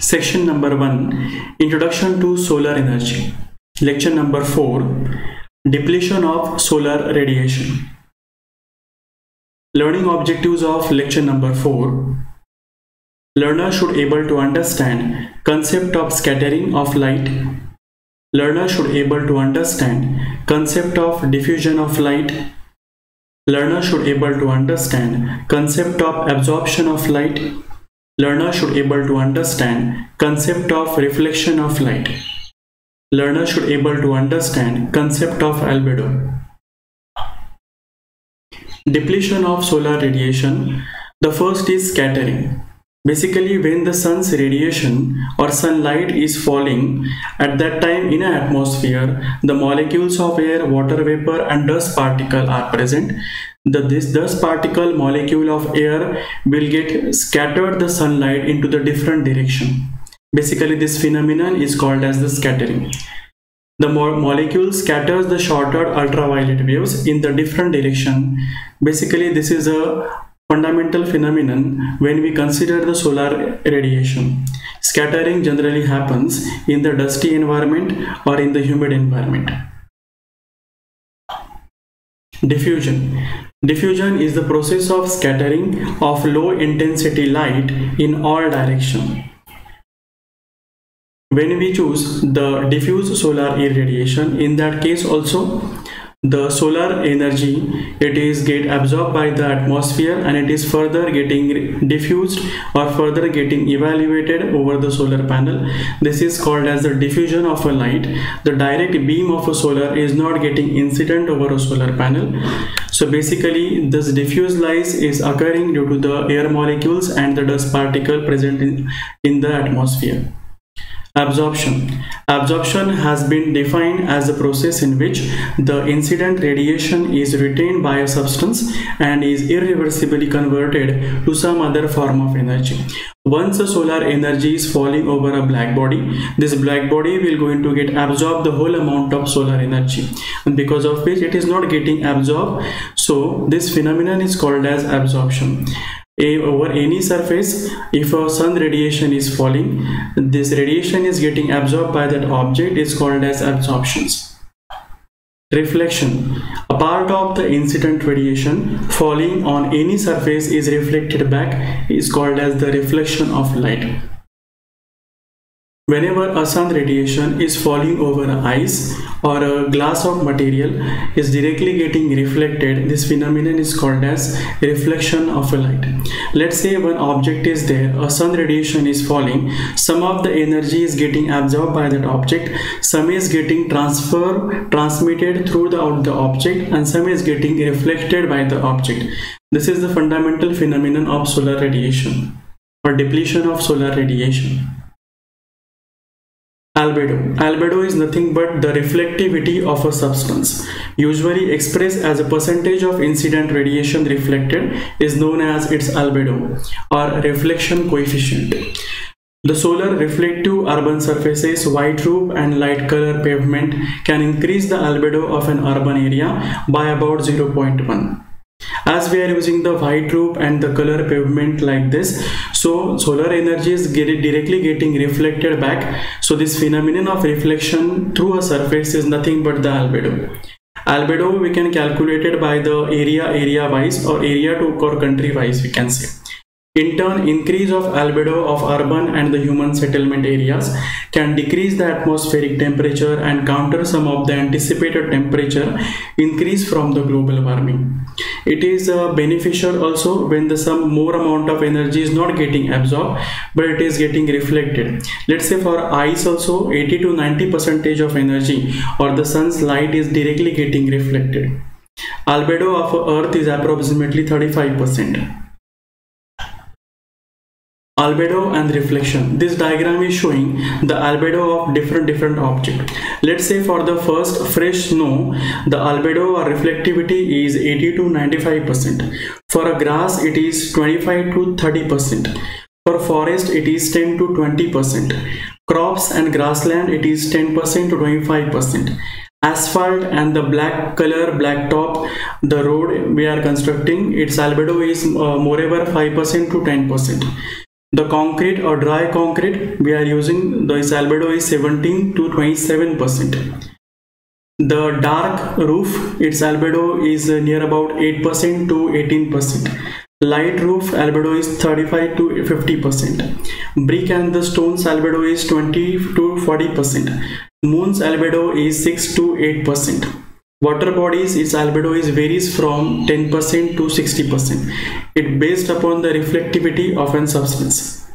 Section number 1, Introduction to Solar Energy. Lecture number 4, Depletion of Solar Radiation. Learning objectives of lecture number 4. Learner should be able to understand concept of scattering of light. Learner should be able to understand concept of diffusion of light. Learner should be able to understand concept of absorption of light. Learner should be able to understand concept of reflection of light. Learner should be able to understand concept of albedo. Depletion of solar radiation. The first is scattering. Basically, when the sun's radiation or sunlight is falling, at that time in an atmosphere, the molecules of air, water vapor and dust particle are present. This dust particle molecule of air will get scattered the sunlight into the different direction. Basically, this phenomenon is called as the scattering. The molecule scatters the shorter ultraviolet waves in the different direction. Basically, this is a fundamental phenomenon when we consider the solar radiation. Scattering generally happens in the dusty environment or in the humid environment. Diffusion. Diffusion is the process of scattering of low intensity light in all directions. When we choose the diffuse solar irradiation, in that case also the solar energy, it is get absorbed by the atmosphere and it is further getting diffused or further getting evaluated over the solar panel. This is called as the diffusion of a light. The direct beam of a solar is not getting incident over a solar panel. So basically this diffuse light is occurring due to the air molecules and the dust particle present in the atmosphere. Absorption. Absorption has been defined as a process in which the incident radiation is retained by a substance and is irreversibly converted to some other form of energy. Once the solar energy is falling over a black body, this black body will going to get absorbed the whole amount of solar energy, and because of which it is not getting absorbed. So this phenomenon is called as absorption. Over any surface, if a sun radiation is falling, this radiation is getting absorbed by that object is called as absorptions. Reflection. A part of the incident radiation falling on any surface is reflected back, is called as the reflection of light. Whenever a sun radiation is falling over ice or a glass of material is directly getting reflected, this phenomenon is called as reflection of a light. Let's say one object is there, a sun radiation is falling, some of the energy is getting absorbed by that object, some is getting transmitted throughout the object and some is getting reflected by the object. This is the fundamental phenomenon of solar radiation or depletion of solar radiation. Albedo. Albedo is nothing but the reflectivity of a substance. Usually expressed as a percentage of incident radiation reflected is known as its albedo or reflection coefficient. The solar reflective urban surfaces, white roof and light color pavement can increase the albedo of an urban area by about 0.1. As we are using the white roof and the color pavement like this, so solar energy is directly getting reflected back. So this phenomenon of reflection through a surface is nothing but the albedo. Albedo we can calculate it by the area wise or area to or country wise we can say. In turn, increase of albedo of urban and the human settlement areas can decrease the atmospheric temperature and counter some of the anticipated temperature increase from the global warming. It is beneficial also when the some more amount of energy is not getting absorbed but it is getting reflected. Let's say for ice also 80 to 90% of energy or the sun's light is directly getting reflected. Albedo of Earth is approximately 35%. Albedo and reflection. This diagram is showing the albedo of different object. Let's say for the first fresh snow, the albedo or reflectivity is 80 to 95%. For a grass, it is 25 to 30%. For forest, it is 10 to 20%. Crops and grassland, it is 10% to 25%. Asphalt and the blacktop, the road we are constructing, its albedo is moreover 5% to 10%. The concrete or dry concrete we are using, the albedo is 17 to 27%. The dark roof, its albedo is near about 8% to 18%. Light roof albedo is 35 to 50%. Brick and the stone's albedo is 20 to 40%. Moon's albedo is 6 to 8%. Water bodies, its albedo is varies from 10% to 60%. It based upon the reflectivity of an substance.